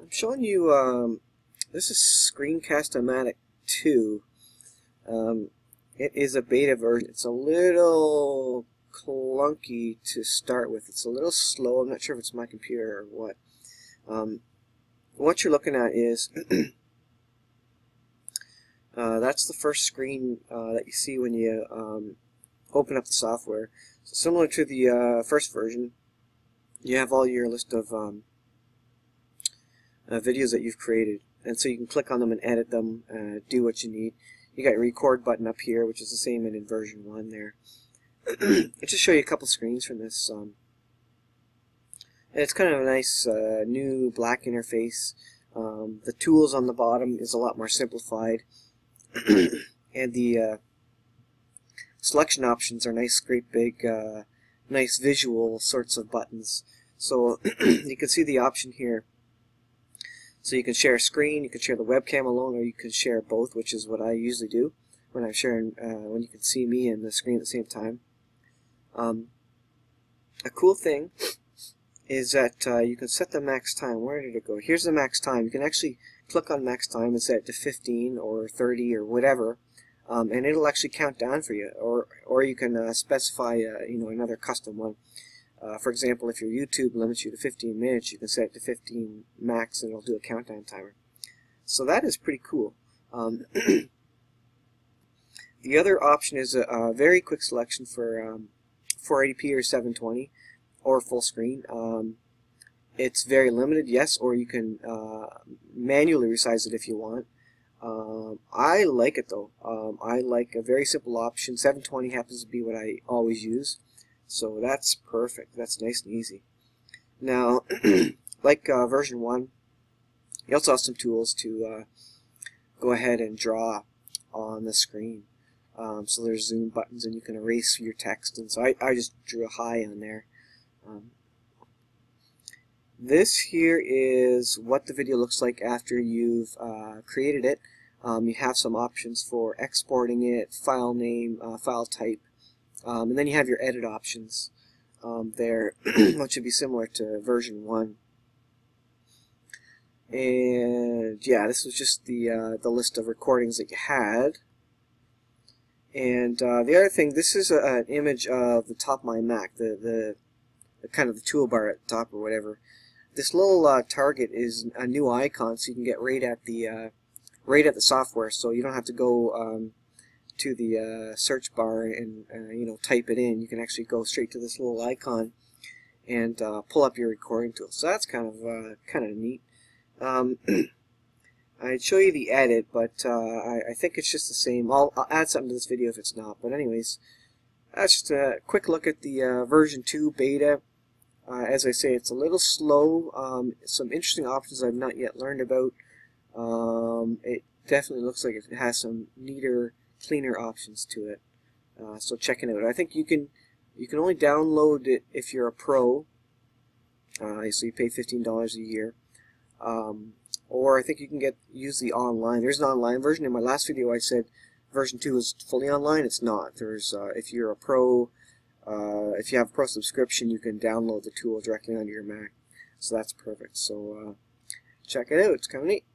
I'm showing you, this is Screencast-O-Matic 2. It is a beta version. It's a little clunky to start with. It's a little slow. I'm not sure if it's my computer or what. What you're looking at is that's the first screen that you see when you open up the software. So similar to the first version, you have all your list of videos that you've created, and so you can click on them and edit them, do what you need. You got your record button up here, which is the same in version 1 there. I'll just show you a couple screens from this. And it's kind of a nice new black interface. The tools on the bottom is a lot more simplified, and the selection options are nice, great big, nice visual sorts of buttons. So you can see the option here. So you can share a screen, you can share the webcam alone, or you can share both, which is what I usually do when I'm sharing, when you can see me and the screen at the same time. A cool thing is that you can set the max time. Where did it go? Here's the max time. You can actually click on max time and set it to 15 or 30 or whatever, and it'll actually count down for you. Or you can specify you know, another custom one. For example, if your YouTube limits you to 15 minutes, you can set it to 15 max, and it'll do a countdown timer. So that is pretty cool. The other option is a very quick selection for 480p or 720. Or full screen. It's very limited, yes, or you can manually resize it if you want. I like it though. I like a very simple option. 720 happens to be what I always use, so that's perfect. That's nice and easy. Now, like version 1, you also have some tools to go ahead and draw on the screen. So there's zoom buttons, and you can erase your text, and so I just drew a high on there. This here is what the video looks like after you've created it. You have some options for exporting it, file name, file type, and then you have your edit options there, which would be similar to version 1. And yeah, this was just the list of recordings that you had. And the other thing, this is an image of the top of my Mac, the kind of the toolbar at the top or whatever. This little target is a new icon, so you can get right at the software, so you don't have to go to the search bar and you know, type it in. You can actually go straight to this little icon and pull up your recording tool. So that's kind of neat. I'd show you the edit, but I think it's just the same. I'll add something to this video if it's not. But anyways, that's just a quick look at the version 2 beta. As I say, it's a little slow. Some interesting options I've not yet learned about. It definitely looks like it has some neater, cleaner options to it. So check it out. I think you can only download it if you're a pro. So you pay $15 a year, or I think you can use the online. There's an online version. In my last video, I said version 2 is fully online. It's not. There's if you're a pro. If you have a pro subscription, you can download the tool directly onto your Mac, so that's perfect. So check it out, it's kind of neat.